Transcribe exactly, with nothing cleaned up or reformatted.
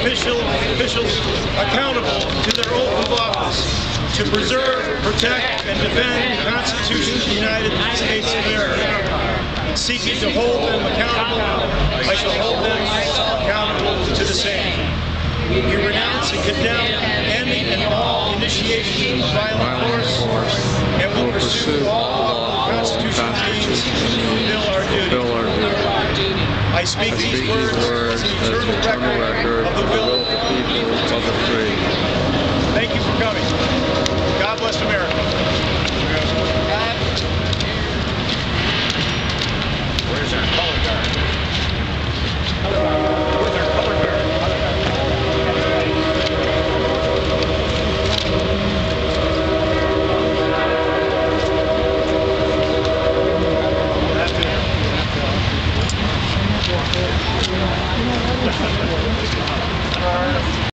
official, officials accountable to their oath of office to preserve, protect, and defend the Constitution of the United States of America. Seeking to hold them accountable, I shall hold them accountable to the same. We renounce and condemn any and all initiation of violent force, and will pursue all the Constitution means to fulfill our duty. I speak these words as an eternal record of the will of the people of the free. Thank you for coming. God bless America. Where's our color?